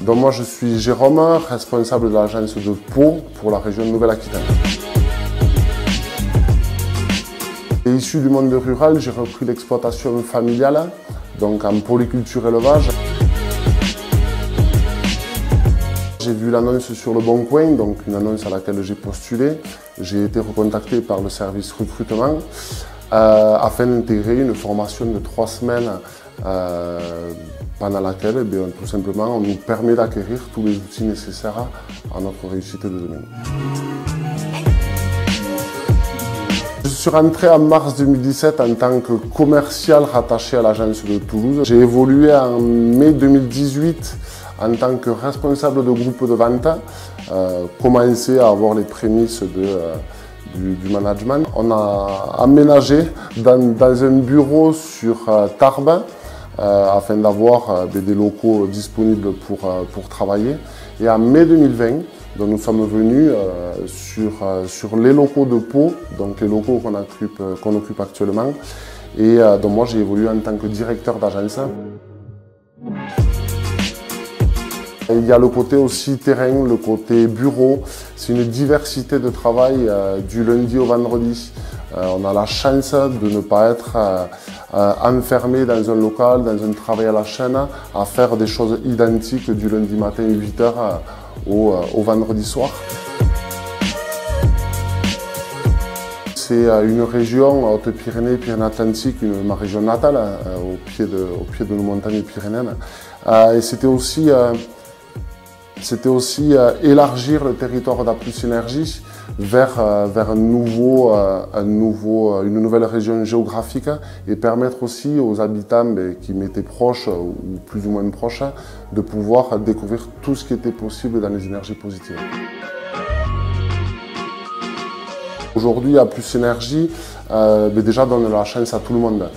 Donc moi je suis Jérôme, responsable de l'agence de Pau pour la région Nouvelle-Aquitaine. Issu du monde rural, j'ai repris l'exploitation familiale, donc en polyculture élevage. J'ai vu l'annonce sur le Bon Coin, donc une annonce à laquelle j'ai postulé. J'ai été recontacté par le service recrutement afin d'intégrer une formation de 3 semaines pendant laquelle tout simplement on nous permet d'acquérir tous les outils nécessaires à notre réussite de demain. Je suis rentré en mars 2017 en tant que commercial rattaché à l'agence de Toulouse. J'ai évolué en mai 2018 en tant que responsable de groupe de vente, commencé à avoir les prémices du management. On a aménagé dans un bureau sur Tarbes afin d'avoir des locaux disponibles pour travailler. Et en mai 2020, donc nous sommes venus sur les locaux de Pau, donc les locaux qu'on occupe actuellement. Et donc moi j'ai évolué en tant que directeur d'agence. Il y a le côté aussi terrain, le côté bureau. C'est une diversité de travail du lundi au vendredi. On a la chance de ne pas être enfermé dans un local, dans un travail à la chaîne, à faire des choses identiques du lundi matin 8h au vendredi soir. C'est une région, Hautes-Pyrénées, Pyrénées-Atlantiques, ma région natale, au pied de nos montagnes pyrénéennes. Et c'était aussi élargir le territoire d'Aplus Synergie vers une nouvelle région géographique et permettre aussi aux habitants qui m'étaient proches ou plus ou moins proches de pouvoir découvrir tout ce qui était possible dans les énergies positives. Aujourd'hui, Aplus Synergie déjà donne la chance à tout le monde.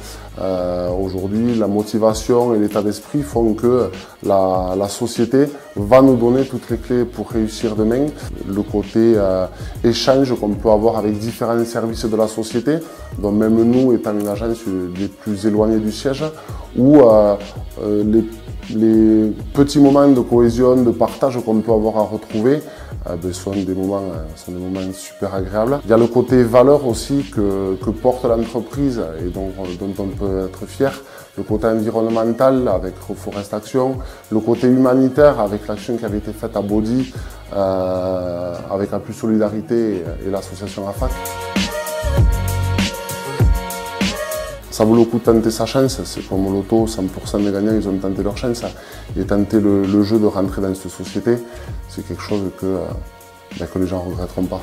Aujourd'hui, la motivation et l'état d'esprit font que la société va nous donner toutes les clés pour réussir demain. Le côté échange qu'on peut avoir avec différents services de la société, dont même nous, étant une agence des plus éloignées du siège, où les petits moments de cohésion, de partage qu'on peut avoir à retrouver sont des moments super agréables. Il y a le côté valeur aussi que porte l'entreprise et dont on peut être fier. Le côté environnemental avec Reforest Action, le côté humanitaire avec l'action qui avait été faite à Bodhi, avec la plus solidarité et l'association AFAC. Ça vaut le coup de tenter sa chance, c'est comme l'auto, 100% des gagnants, ils ont tenté leur chance. Et tenter le jeu de rentrer dans cette société, c'est quelque chose que les gens ne regretteront pas.